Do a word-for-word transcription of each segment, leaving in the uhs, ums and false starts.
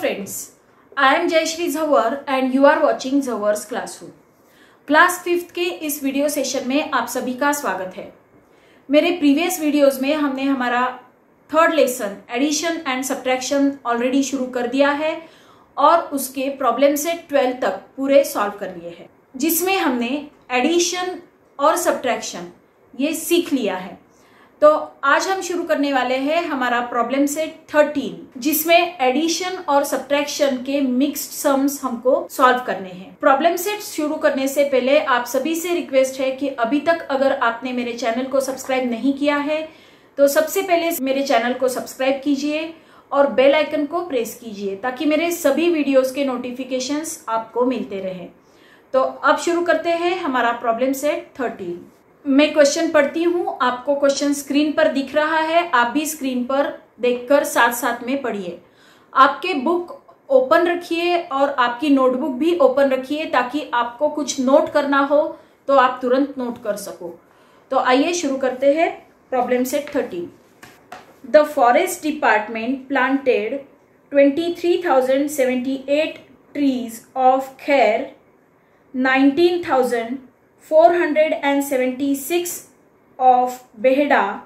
friends, I am Jayshree Jhawar and you are watching Jhawar's Classroom. Class fifth के इस video session में आप सभी का स्वागत है। मेरे प्रीवियस वीडियोस में हमने हमारा third lesson addition and subtraction already शुरू कर दिया है और उसके प्रॉब्लम से ट्वेल्थ तक पूरे सॉल्व कर लिए हैं, जिसमें हमने एडिशन और सब्ट्रैक्शन ये सीख लिया है। तो आज हम शुरू करने वाले हैं हमारा प्रॉब्लम सेट थर्टीन, जिसमें एडिशन और सब्ट्रैक्शन के मिक्स्ड सम्स हमको सॉल्व करने हैं। प्रॉब्लम सेट शुरू करने से पहले आप सभी से रिक्वेस्ट है कि अभी तक अगर आपने मेरे चैनल को सब्सक्राइब नहीं किया है तो सबसे पहले मेरे चैनल को सब्सक्राइब कीजिए और बेल आइकन को प्रेस कीजिए ताकि मेरे सभी वीडियोज के नोटिफिकेशंस आपको मिलते रहे। तो अब शुरू करते हैं हमारा प्रॉब्लम सेट थर्टीन। मैं क्वेश्चन पढ़ती हूँ, आपको क्वेश्चन स्क्रीन पर दिख रहा है, आप भी स्क्रीन पर देखकर साथ साथ में पढ़िए। आपके बुक ओपन रखिए और आपकी नोटबुक भी ओपन रखिए ताकि आपको कुछ नोट करना हो तो आप तुरंत नोट कर सको। तो आइए शुरू करते हैं problem set thirteen. The forest department planted twenty three thousand seventy eight trees of khair, nineteen thousand four hundred seventy-six of beheda,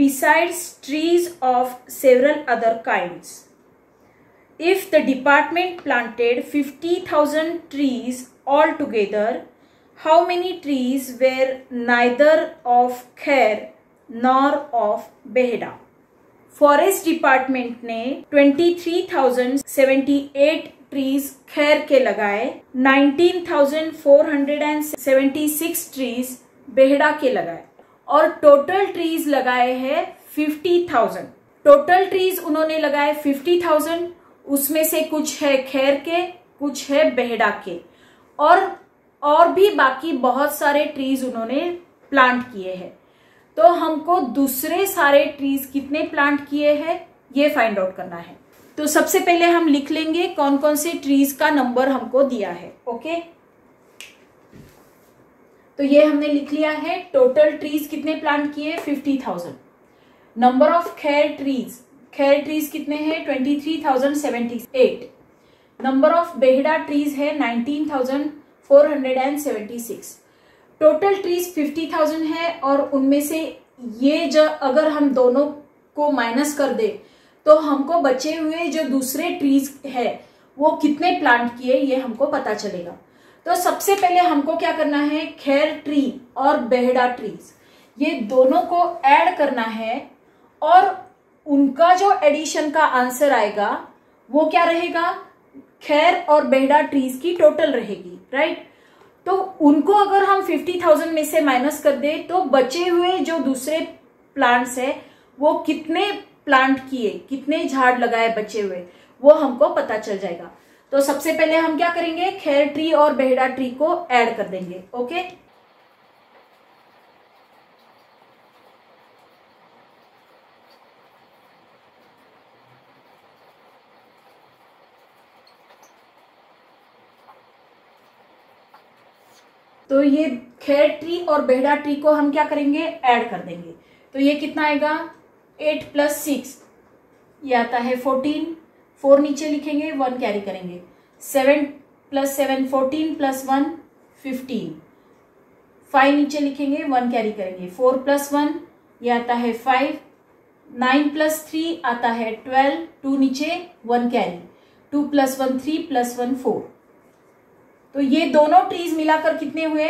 besides trees of several other kinds. If the department planted fifty thousand trees altogether, how many trees were neither of khair nor of beheda? Forest department ने twenty-three thousand seventy-eight trees खैर के लगाए, nineteen thousand four hundred seventy-six trees बेहड़ा के लगाए और total trees लगाए हैं fifty thousand। टोटल ट्रीज उन्होंने लगाए fifty thousand, उसमें से कुछ है खैर के, कुछ है बेहड़ा के और और भी बाकी बहुत सारे ट्रीज उन्होंने प्लांट किए हैं। तो हमको दूसरे सारे ट्रीज कितने प्लांट किए हैं ये फाइंड आउट करना है। तो सबसे पहले हम लिख लेंगे कौन कौन से ट्रीज का नंबर हमको दिया है। ओके, तो ये हमने लिख लिया है। टोटल ट्रीज कितने प्लांट किए, fifty thousand। Number of khair trees, खैर ट्रीज कितने हैं, twenty-three thousand seventy-eight। Number of behda trees है nineteen thousand four hundred seventy-six। Total trees fifty thousand है और उनमें से ये जब अगर हम दोनों को माइनस कर दे तो हमको बचे हुए जो दूसरे ट्रीज है वो कितने प्लांट किए ये हमको पता चलेगा। तो सबसे पहले हमको क्या करना है, खैर ट्री और बेहड़ा ट्रीज ये दोनों को ऐड करना है और उनका जो एडिशन का आंसर आएगा वो क्या रहेगा, खैर और बेहड़ा ट्रीज की टोटल रहेगी, राइट। तो उनको अगर हम fifty thousand में से माइनस कर दे तो बचे हुए जो दूसरे प्लांट्स है वो कितने प्लांट किए, कितने झाड़ लगाए बचे हुए वो हमको पता चल जाएगा। तो सबसे पहले हम क्या करेंगे, खैर ट्री और बेहड़ा ट्री को ऐड कर देंगे। ओके, तो ये खैर ट्री और बेहड़ा ट्री को हम क्या करेंगे, ऐड कर देंगे। तो ये कितना आएगा, एट प्लस सिक्स ये आता है फोर्टीन। फोर नीचे लिखेंगे, वन कैरी करेंगे, seven plus seven fourteen plus one fifteen. Five नीचे लिखेंगे, वन कैरी करेंगे, फोर प्लस वन ये आता है फाइव। नाइन प्लस थ्री आता है ट्वेल्व, टू नीचे one carry, two plus one three plus one four. तो ये दोनों ट्रीज मिलाकर कितने हुए,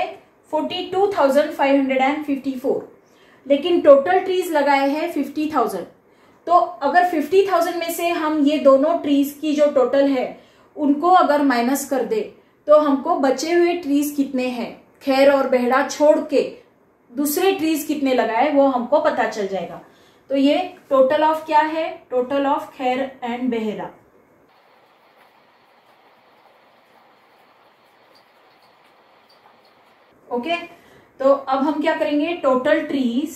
forty two thousand five hundred and fifty four. लेकिन टोटल ट्रीज लगाए हैं fifty thousand। तो अगर fifty thousand में से हम ये दोनों ट्रीज की जो टोटल है उनको अगर माइनस कर दे तो हमको बचे हुए ट्रीज कितने हैं, खैर और बेहड़ा छोड़ के दूसरे ट्रीज कितने लगाए वो हमको पता चल जाएगा। तो ये टोटल ऑफ क्या है, total of khair and behda. Okay, तो अब हम क्या करेंगे, total trees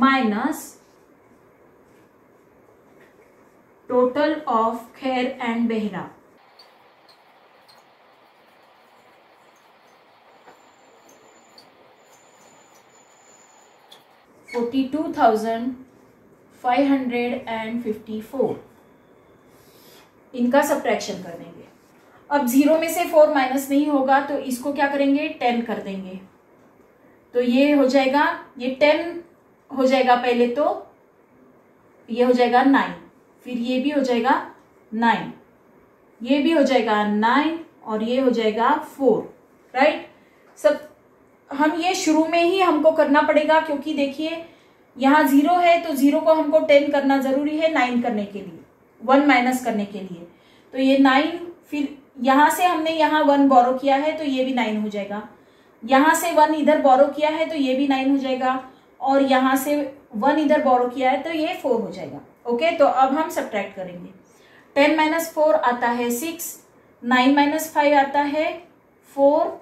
minus total of khair and behra. Forty two thousand five hundred and fifty four, इनका सब्ट्रैक्शन कर देंगे। अब जीरो में से फोर माइनस नहीं होगा तो इसको क्या करेंगे, टेन कर देंगे। तो ये हो जाएगा, ये टेन हो जाएगा पहले, तो ये हो जाएगा नाइन, फिर ये भी हो जाएगा नाइन, ये भी हो जाएगा नाइन और ये हो जाएगा फोर, राइट। सब हम ये शुरू में ही हमको करना पड़ेगा, क्योंकि देखिए यहाँ जीरो है तो जीरो को हमको टेन करना जरूरी है नाइन करने के लिए, वन माइनस करने के लिए। तो ये नाइन, फिर यहाँ से हमने यहाँ वन बोरो किया है तो ये भी नाइन हो जाएगा, यहाँ से वन इधर बोरो किया है तो ये भी नाइन हो जाएगा, और यहाँ से वन इधर बोरो किया है तो ये फोर हो जाएगा। ओके, तो अब हम सब्ट्रैक्ट करेंगे। टेन माइनस फोर आता है सिक्स, नाइन माइनस फाइव आता है फोर,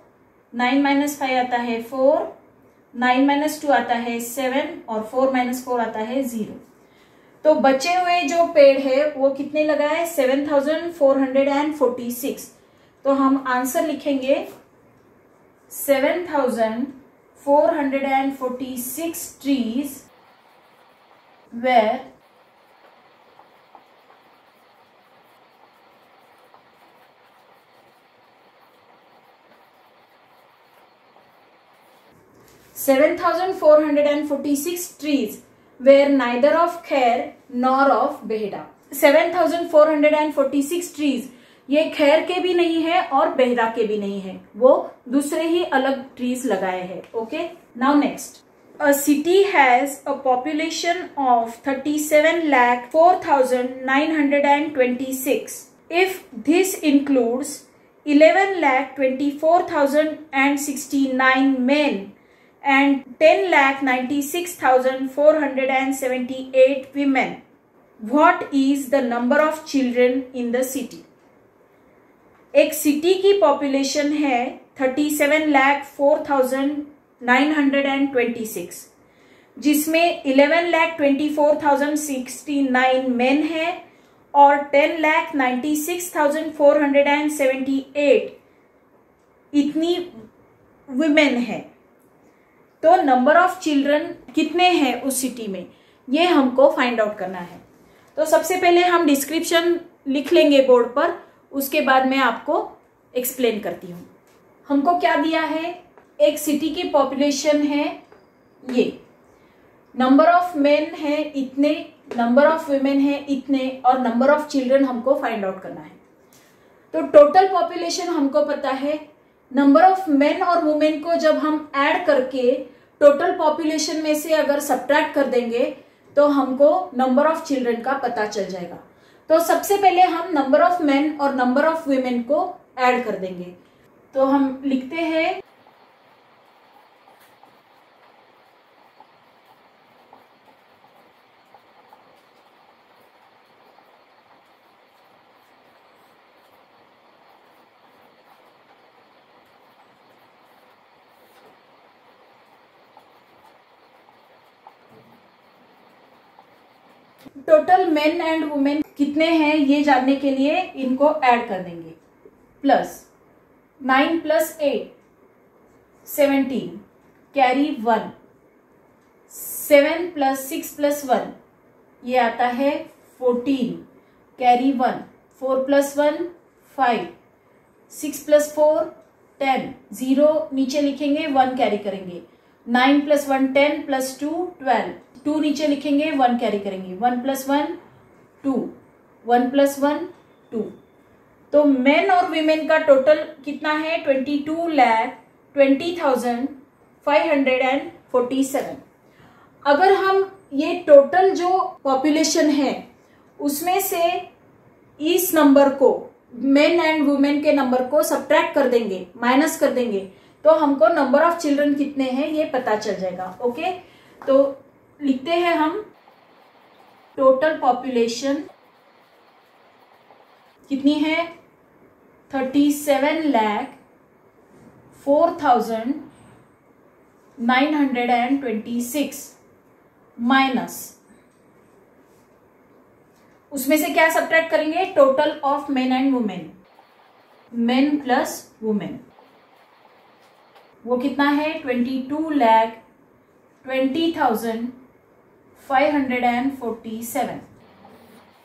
नाइन माइनस फाइव आता है फोर, नाइन माइनस टू आता है सेवन और फोर माइनस फोर आता है जीरो। तो बचे हुए जो पेड़ है वो कितने लगा है, seven thousand four hundred and forty six. तो हम आंसर लिखेंगे seven thousand four hundred and forty six trees were seven thousand four hundred and forty six trees were neither of khair nor of behda। Seven thousand four hundred and forty six trees, ये खैर के भी नहीं है और बेहदा के भी नहीं है, वो दूसरे ही अलग trees लगाए हैं। Okay, now next, a city has a population of thirty seven lakh four thousand nine hundred and twenty six. If this includes eleven lakh twenty four thousand and sixty nine men and ten lakh ninety six thousand four hundred and seventy eight women, what is the number of children in the city? एक city की population है thirty seven lakh four thousand nine hundred and twenty six, जिसमें eleven lakh twenty four thousand sixty nine men है और ten lakh ninety six thousand four hundred and seventy eight इतनी women है। तो number of children कितने हैं उस सिटी में, ये हमको फाइंड आउट करना है। तो सबसे पहले हम डिस्क्रिप्शन लिख लेंगे बोर्ड पर, उसके बाद मैं आपको एक्सप्लेन करती हूँ। हमको क्या दिया है, एक सिटी की पॉपुलेशन है ये, नंबर ऑफ मेन है इतने, नंबर ऑफ वुमेन है इतने और नंबर ऑफ चिल्ड्रन हमको फाइंड आउट करना है। तो टोटल पॉपुलेशन हमको पता है, नंबर ऑफ मेन और वुमेन को जब हम ऐड करके टोटल पॉपुलेशन में से अगर सब्ट्रैक्ट कर देंगे तो हमको नंबर ऑफ चिल्ड्रन का पता चल जाएगा। तो सबसे पहले हम नंबर ऑफ मेन और नंबर ऑफ वुमेन को ऐड कर देंगे। तो हम लिखते हैं टोटल मेन एंड वुमेन कितने हैं ये जानने के लिए इनको ऐड कर देंगे। Plus nine plus eight seventeen, carry one, seven plus six plus one ये आता है fourteen, carry one, four plus one five, six plus four ten, zero नीचे लिखेंगे वन कैरी करेंगे, nine plus one ten plus two twelve, two नीचे लिखेंगे one carry करेंगे, one plus one two, one plus one two. तो men और women का total कितना है, twenty two lakh twenty thousand five hundred and forty seven. अगर हम ये टोटल जो पॉपुलेशन है उसमें से इस नंबर को, मेन एंड वुमेन के नंबर को सब्ट्रैक्ट कर देंगे, माइनस कर देंगे, तो हमको नंबर ऑफ चिल्ड्रन कितने हैं ये पता चल जाएगा। ओके, तो लिखते हैं हम टोटल पॉपुलेशन कितनी है, thirty seven lakh four thousand nine hundred and twenty six minus, उसमें से क्या सब्ट्रैक्ट करेंगे, total of men and women, men plus women, वो कितना है twenty two lakh twenty thousand five hundred and forty seven.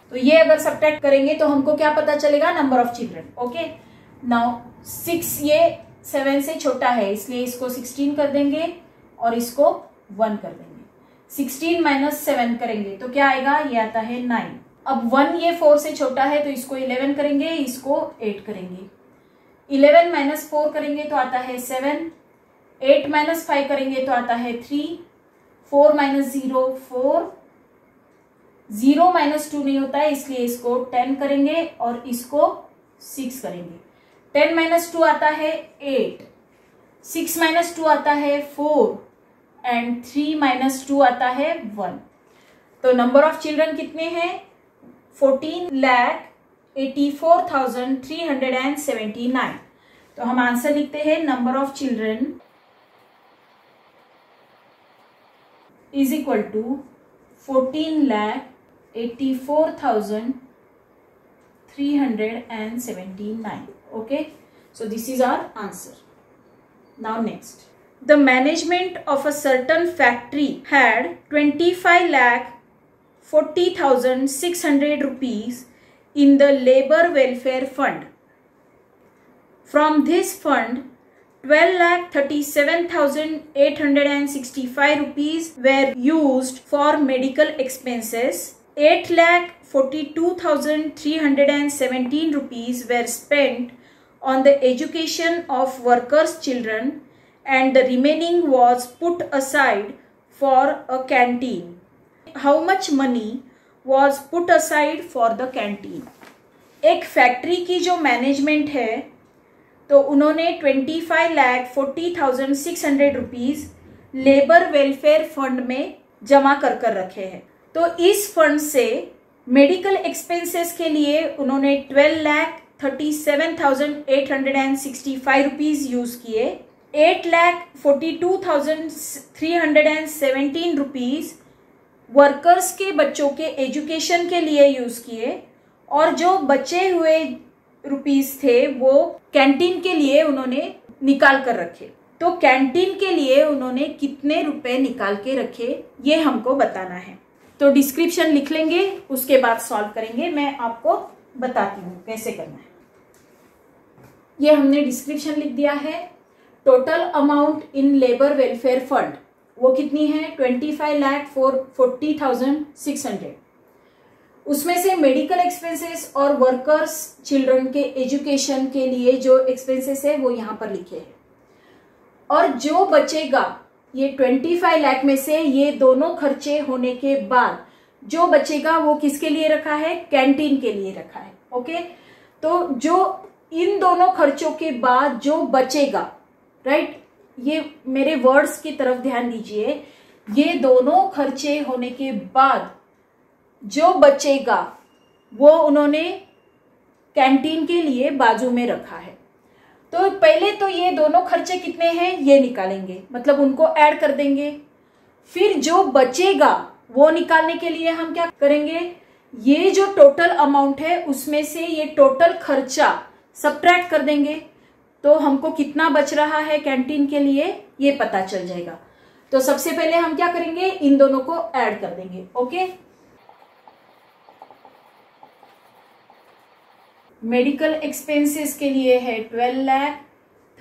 तो ये अगर सब्ट्रैक्ट करेंगे तो हमको क्या पता चलेगा, number of children. Okay, now six ये सेवन से छोटा है इसलिए इसको सिक्सटीन कर देंगे और इसको वन कर देंगे। सिक्सटीन माइनस सेवन करेंगे तो क्या आएगा, ये आता है नाइन। अब वन ये फोर से छोटा है तो इसको इलेवन करेंगे, इसको एट करेंगे। इलेवन माइनस फोर करेंगे तो आता है सेवन, एट माइनस फाइव करेंगे तो आता है three, four minus zero four, zero minus two नहीं होता है इसलिए इसको टेन करेंगे और इसको सिक्स करेंगे। टेन माइनस टू आता है एट, सिक्स माइनस टू आता है four and three minus two आता है वन। तो नंबर ऑफ चिल्ड्रन कितने हैं, fourteen lakh eighty four thousand three hundred and seventy nine. तो हम आंसर लिखते हैं number of children is equal to fourteen lakh eighty four thousand three hundred and seventy nine. Okay, so this is our answer. Now next, the management of a certain factory had twenty-five lakh forty thousand six hundred rupees in the labor welfare fund. From this fund, twelve lakh thirty-seven thousand eight hundred sixty-five rupees were used for medical expenses. eight lakh forty-two thousand three hundred seventeen rupees were spent on the education of workers' children, and the remaining was put aside for a canteen. How much money was put aside for the canteen? एक factory की जो management है तो उन्होंने twenty five lakh forty thousand six hundred rupees labour welfare fund में जमा कर कर रखे हैं। तो इस फंड से मेडिकल एक्सपेंसेस के लिए उन्होंने twelve lakh thirty seven thousand eight hundred sixty five rupees use किए, eight lakh forty two thousand three hundred seventeen rupees workers के बच्चों के एजुकेशन के लिए यूज किए, और जो बचे हुए रुपीस थे वो कैंटीन के लिए उन्होंने निकाल कर रखे। तो कैंटीन के लिए उन्होंने कितने रुपए निकाल के रखे ये हमको बताना है। तो डिस्क्रिप्शन लिख लेंगे, उसके बाद सॉल्व करेंगे। मैं आपको बताती हूँ कैसे करना है। ये हमने डिस्क्रिप्शन लिख दिया है। Total amount in labour welfare fund वो कितनी है, twenty five lakh four forty thousand six hundred. उसमें से मेडिकल एक्सपेंसेस और वर्कर्स चिल्ड्रन के एजुकेशन के लिए जो एक्सपेंसेस है वो यहाँ पर लिखे हैं, और जो बचेगा ये पच्चीस लाख में से ये दोनों खर्चे होने के बाद जो बचेगा वो किसके लिए रखा है, कैंटीन के लिए रखा है। ओके, तो जो इन दोनों खर्चों के बाद जो बचेगा, राइट, ये मेरे वर्ड्स की तरफ ध्यान दीजिए, ये दोनों खर्चे होने के बाद जो बचेगा वो उन्होंने कैंटीन के लिए बाजू में रखा है। तो पहले तो ये दोनों खर्चे कितने हैं ये निकालेंगे, मतलब उनको ऐड कर देंगे। फिर जो बचेगा वो निकालने के लिए हम क्या करेंगे, ये जो टोटल अमाउंट है उसमें से ये टोटल खर्चा सबट्रैक्ट कर देंगे। तो हमको कितना बच रहा है कैंटीन के लिए ये पता चल जाएगा। तो सबसे पहले हम क्या करेंगे, इन दोनों को ऐड कर देंगे। ओके, मेडिकल एक्सपेंसेस के लिए है twelve lakh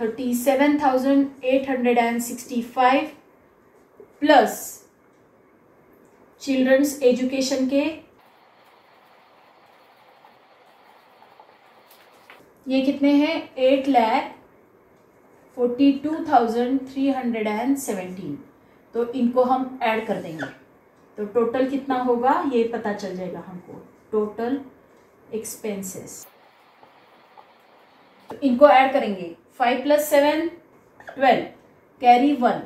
thirty seven thousand eight hundred and sixty five plus children's education के ये कितने हैं, eight lakh forty two thousand three hundred and seventeen. तो इनको हम ऐड कर देंगे तो टोटल कितना होगा ये पता चल जाएगा हमको, टोटल एक्सपेंसेस। इनको ऐड करेंगे, five plus seven twelve, carry one,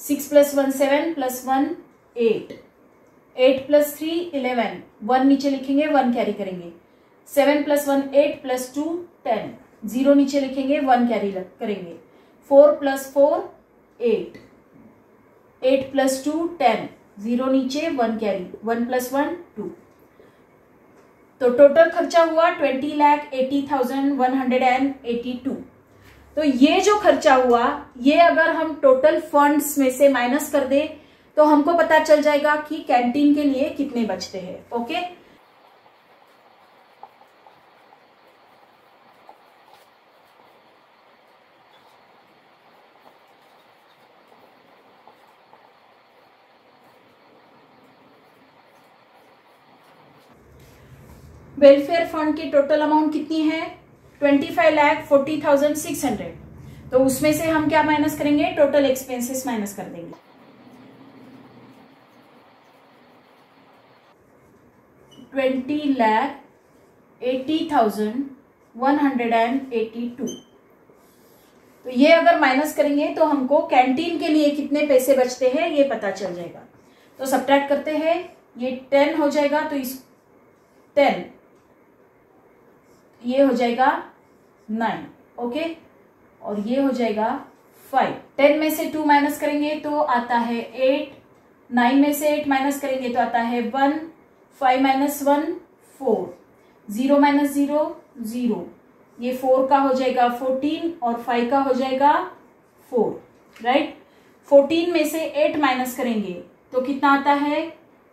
six plus one seven, plus one eight, eight plus three eleven, one नीचे लिखेंगे वन कैरी करेंगे, seven plus one eight plus two ten, zero नीचे लिखेंगे one carry करेंगे, four plus four eight, eight plus two ten, zero नीचे one carry, one plus one two. तो total खर्चा हुआ twenty lakh eighty thousand one hundred and eighty two. तो ये जो खर्चा हुआ ये अगर हम टोटल फंड्स में से माइनस कर दे तो हमको पता चल जाएगा कि कैंटीन के लिए कितने बचते हैं। ओके, वेलफेयर फंड की टोटल अमाउंट कितनी है? Twenty five lakh forty thousand six hundred. तो उसमें से हम क्या माइनस करेंगे? टोटल एक्सपेंसेस माइनस कर देंगे। Twenty lakh eighty thousand one hundred and eighty two. तो ये अगर माइनस करेंगे तो हमको कैंटीन के लिए कितने पैसे बचते हैं ये पता चल जाएगा। तो सबट्रैक्ट करते हैं, ये टेन हो जाएगा, तो इस टेन ये हो जाएगा नाइन, ओके, और ये हो जाएगा फाइव। टेन में से टू माइनस करेंगे तो आता है एट, नाइन में से एट माइनस करेंगे तो आता है one, five minus one four, zero minus zero zero, ये फोर का हो जाएगा फोर्टीन और फाइव का हो जाएगा फोर, राइट। फोर्टीन में से एट माइनस करेंगे तो कितना आता है?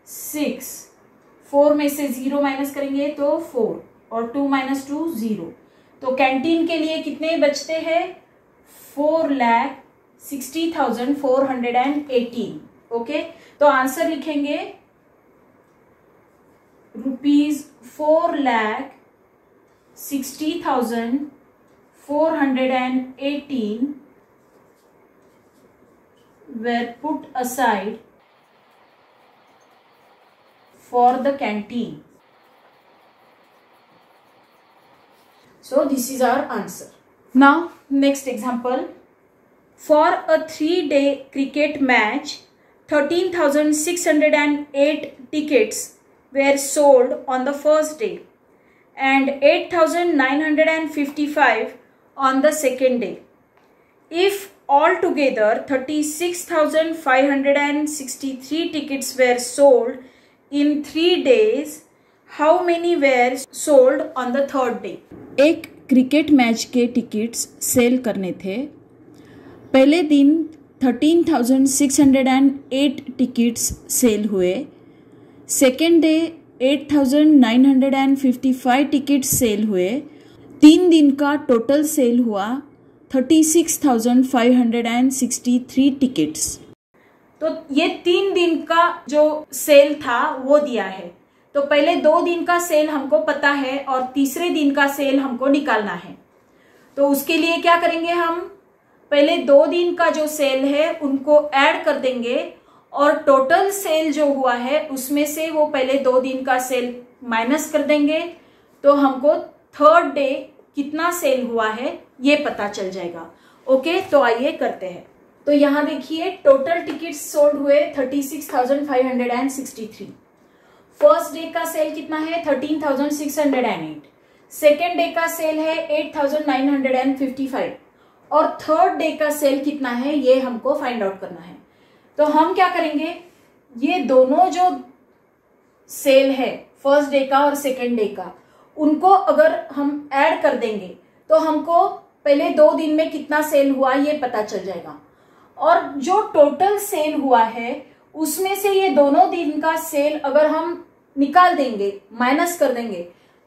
सिक्स। फोर में से जीरो माइनस करेंगे तो फोर और टू माइनस टू जीरो। तो कैंटीन के लिए कितने बचते हैं? Four lakh sixty thousand four hundred and eighteen. Okay, तो आंसर लिखेंगे rupees four lakh sixty thousand four hundred and eighteen were put aside for the canteen. So this is our answer. Now next example. For a three day cricket match, thirteen thousand six hundred eight tickets were sold on the first day and eight thousand nine hundred fifty-five on the second day. If altogether thirty-six thousand five hundred sixty-three tickets were sold in three days, how many were sold on the third day? एक cricket match के tickets sale करने थे। पहले दिन thirteen thousand six hundred eight tickets sale हुए, second day eight thousand nine hundred fifty five tickets sale हुए। तीन दिन का टोटल सेल हुआ thirty six thousand five hundred sixty three tickets. तो ये तीन दिन का जो सेल था वो दिया है। तो पहले दो दिन का सेल हमको पता है और तीसरे दिन का सेल हमको निकालना है। तो उसके लिए क्या करेंगे हम? पहले दो दिन का जो सेल है उनको ऐड कर देंगे और टोटल सेल जो हुआ है उसमें से वो पहले दो दिन का सेल माइनस कर देंगे। तो हमको थर्ड डे कितना सेल हुआ है ये पता चल जाएगा। ओके, तो आइए करते हैं। तो यहाँ देखिए, टोटल टिकट्स सोल्ड हुए thirty six thousand five hundred sixty three. First day का सेल कितना है? Thirteen thousand six hundred eight. Second day का सेल है eight thousand nine hundred fifty five और थर्ड डे का सेल कितना है ये हमको फाइंड आउट करना है। तो हम क्या करेंगे, ये दोनों जो सेल है फर्स्ट डे का और सेकेंड डे का उनको अगर हम ऐड कर देंगे तो हमको पहले दो दिन में कितना सेल हुआ ये पता चल जाएगा। और जो टोटल सेल हुआ है उसमें से ये दोनों दिन का सेल अगर हम निकाल देंगे, माइनस कर देंगे,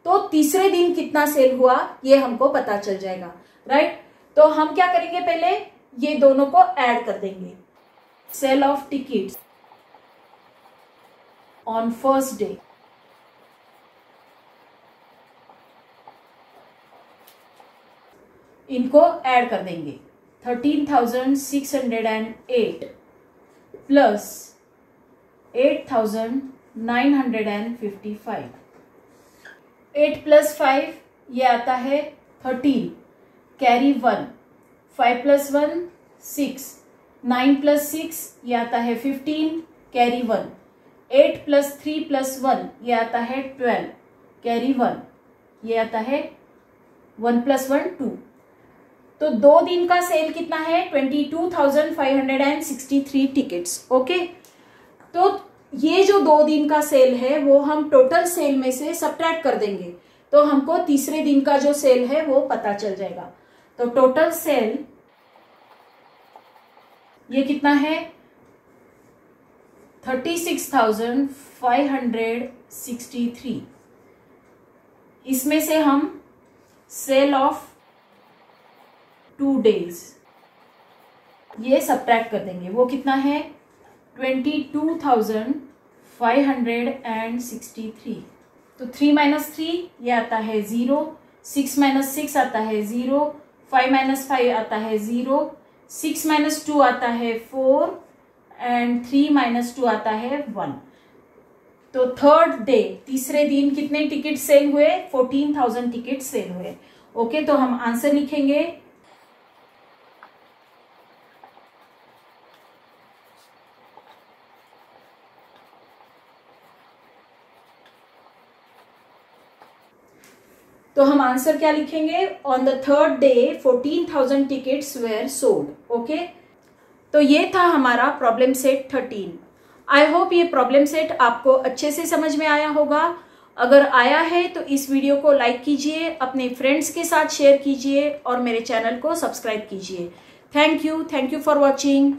तो तीसरे दिन कितना सेल हुआ ये हमको पता चल जाएगा, राइट। तो हम क्या करेंगे, पहले ये दोनों को ऐड कर देंगे। Sale of tickets on first day इनको ऐड कर देंगे। Thirteen thousand six hundred eight plus eight thousand nine hundred fifty five, eight plus five ये आता है thirteen, carry one, five plus one six, nine plus six ये आता है fifteen, carry one, eight plus three plus one ये आता है twelve, carry one, ये आता है वन प्लस वन टू। तो दो दिन का सेल कितना है? Twenty two thousand five hundred sixty three tickets. Okay, तो ये जो दो दिन का सेल है वो हम टोटल सेल में से सबट्रैक्ट कर देंगे तो हमको तीसरे दिन का जो सेल है वो पता चल जाएगा। तो टोटल सेल ये कितना है? Thirty six thousand five hundred sixty three. इसमें से हम सेल ऑफ टू डेज ये सब्ट्रैक्ट कर देंगे, वो कितना है twenty two thousand five hundred sixty three. तो थ्री माइनस थ्री ये आता है ज़ीरो, सिक्स माइनस सिक्स आता है ज़ीरो, फाइव माइनस फाइव आता है ज़ीरो, सिक्स माइनस टू आता है four and three minus two आता है वन। तो थर्ड डे तीसरे दिन कितने टिकट सेल हुए? फोर्टीन थाउजेंड टिकट सेल हुए। ओके okay, तो हम आंसर लिखेंगे तो हम आंसर क्या लिखेंगे? On the third day fourteen thousand tickets were sold. Okay, तो ये था हमारा problem set thirteen. I hope ये प्रॉब्लम सेट आपको अच्छे से समझ में आया होगा। अगर आया है तो इस वीडियो को लाइक कीजिए, अपने फ्रेंड्स के साथ शेयर कीजिए और मेरे चैनल को सब्सक्राइब कीजिए। Thank you, thank you for watching.